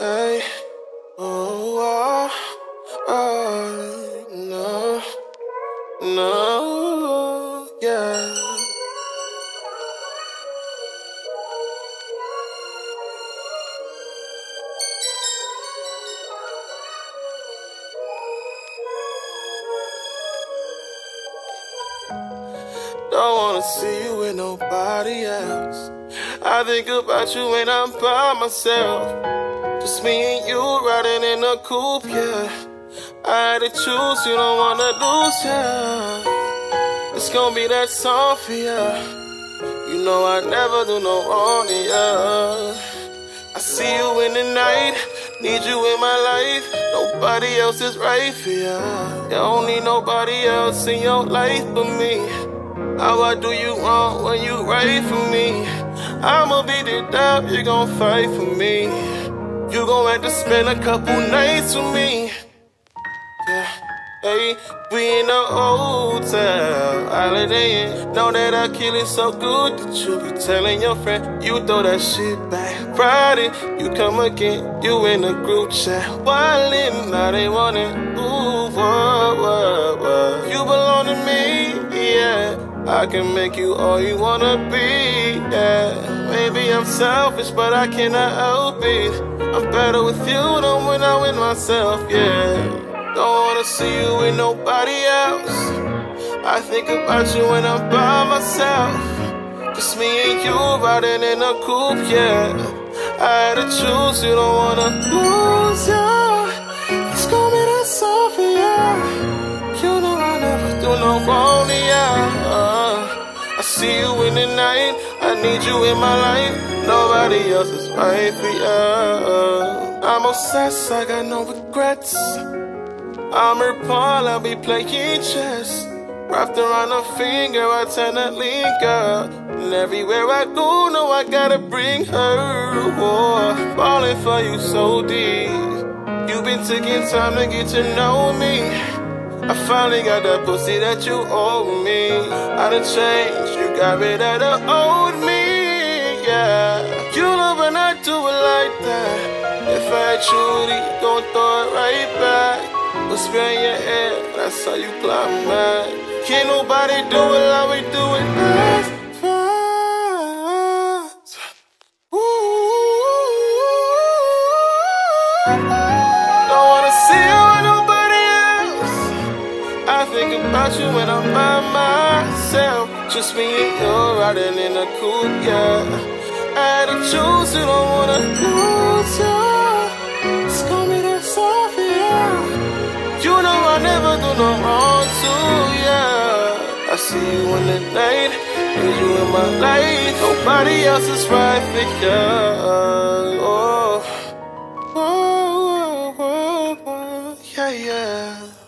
Hey, oh, no, no, yeah. Don't wanna see you with nobody else. I think about you when I'm by myself. Just me and you riding in a coupe, yeah. I had to choose, you don't wanna lose, yeah. It's gonna be that song for ya. You know I never do no wrong, yeah. I see you in the night, need you in my life. Nobody else is right for ya. You don't need nobody else in your life but me. How I do you wrong when you right for me? I'ma be the dog, you gon' fight for me. You gon' have to spend a couple nights with me. Yeah, hey, we in a hotel, holidaying. Know that I kill it so good that you be telling your friend. You throw that shit back, Friday, you come again. You in a group chat, wildin', now they want it. Ooh, whoa, whoa, whoa. You belong to me, yeah. I can make you all you wanna be, yeah. Maybe I'm selfish, but I cannot help it. I'm better with you than when I'm with myself, yeah. Don't wanna see you with nobody else. I think about you when I'm by myself. Just me and you riding in a coupe, yeah. I had to choose, you don't wanna lose, yeah. It's gonna be that song for you. You know I never do no wrong, yeah. See you in the night, I need you in my life. Nobody else is right for you. I'm obsessed, I got no regrets. I'm her pawn, I'll be playing chess. Wrapped around her finger, I turn her linger. And everywhere I go, no, I gotta bring her. Oh, falling for you so deep. You've been taking time to get to know me. I finally got that pussy that you owe me. I done changed, you got rid of the old me, yeah. You love when I do it like that. If I had you, you gon' throw it right back. Whisper in your ear, that's how you climb back. Can't nobody do it like we do it fast, fast. Ooh. Don't wanna see you with nobody. I think about you when I'm by myself. Just me and you riding in a coupe, yeah. I had to choose, you don't wanna lose, yeah. It's gonna be that song for you. You know I never do no wrong to, yeah. I see you in the night, and you in my life. Nobody else is right for you, oh. Whoa, whoa, whoa, whoa. Yeah, yeah.